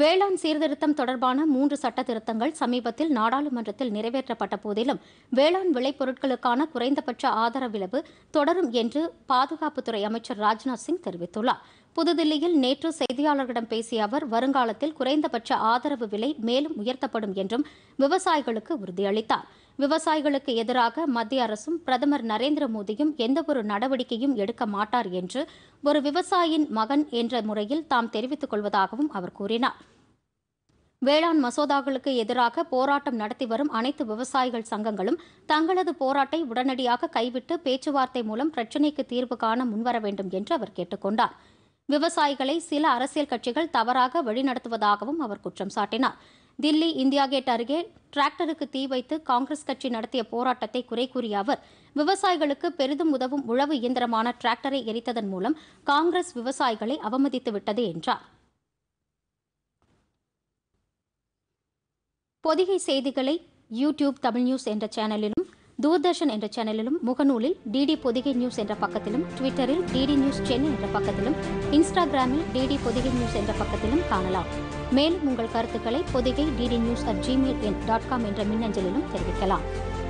வேளாண் சீர்திருத்தம் தொடர்பான 3 சட்ட திருத்தங்கள் சமீபத்தில் நாடாளுமன்றத்தில் நிறைவேற்றப்பட்ட போதிலும் வேளாண் விளைபொருட்களுக்கான குறைந்தபட்ச ஆதரவிலவு தொடரும் என்று பாதுகாப்புத்துறை அமைச்சர் ராஜ்நாத் சிங் தெரிவித்துள்ளார். புதுதில்லியில் நேற்று செய்தியாளர்களிடம் பேசிய அவர் வருங்காலத்தில் குறைந்தபட்ச ஆதரவு விலை மேலும் உயர்த்தப்படும் என்றும் விவசாயிகளுக்கு உறுதியளித்தார். விவசாயிகளுக்கு எதிராக மத்திய அரசும் பிரதமர் நரேந்திர மோடியும் எந்தவொரு நடவடிக்கையும் எடுக்க மாட்டார் என்று ஒரு விவசாயியின் மகன் என்ற முறையில் தாம் தெரிவித்துக் கொள்வதாகவும் அவர் கூறினார். வேளாண் மசோதாக்களுக்கு எதிராக போராட்டம் நடத்தி வரும் அனைத்து விவசாயிகள் சங்கங்களும் தங்களது போராட்டத்தை உடனடியாக கைவிட்டு பேச்சுவார்த்தை மூலம் பிரச்சினைக்கு தீர்வு காண முன்வர வேண்டும் என்று அவர் கேட்டுக் கொண்டார். விவசாயிகளை சில அரசியல் கட்சிகள் தவறாக வழிநடத்துவதாகவும் அவர் குற்றம் சாட்டினார். தில்லி இந்தியா கேட் அருகே டிராக்டருக்கு தீ வைத்து காங்கிரஸ் கட்சி நடத்திய போராட்டத்தை குறை கூறிய அவர் விவசாயிகளுக்கு பெரிதும் உதவும் உழவு இயந்திரமான டிராக்டரை எரித்ததன் மூலம் காங்கிரஸ் விவசாயிகளை அவமதித்துவிட்டது என்றார். பொதிகை செய்திகளை யூடியூப் தமிழ் நியூஸ் என்ற சேனலிலும் தூர்தர்ஷன் என்ற சேனலிலும் முகநூலில் டிடி பொதிகை நியூஸ் என்ற பக்கத்திலும் ட்விட்டரில் டிடி நியூஸ் சென்னை என்ற பக்கத்திலும் இன்ஸ்டாகிராமில் டிடி பொதிகை நியூஸ் என்ற பக்கத்திலும் காணலாம். மேலும் உங்கள் கருத்துக்களை பொதிகை டிடி நியூஸ் @gmail.com என்ற மின்னஞ்சலிலும் தெரிவிக்கலாம்.